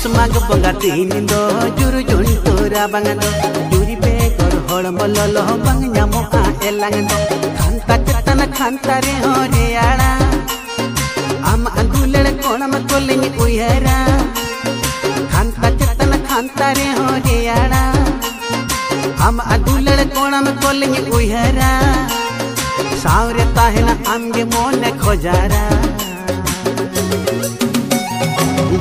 Sumago ponga tinindo, juru juntura bangando, juri pe kor holam bololo bangnya mo a elangando, khanta chetana khanta re hore ara, am angulele kolam koling uyara, khanta chetana khanta re hore ara, am angulele kolam koling uyara, saure tahena amge mone khojara.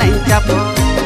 nahi tapo.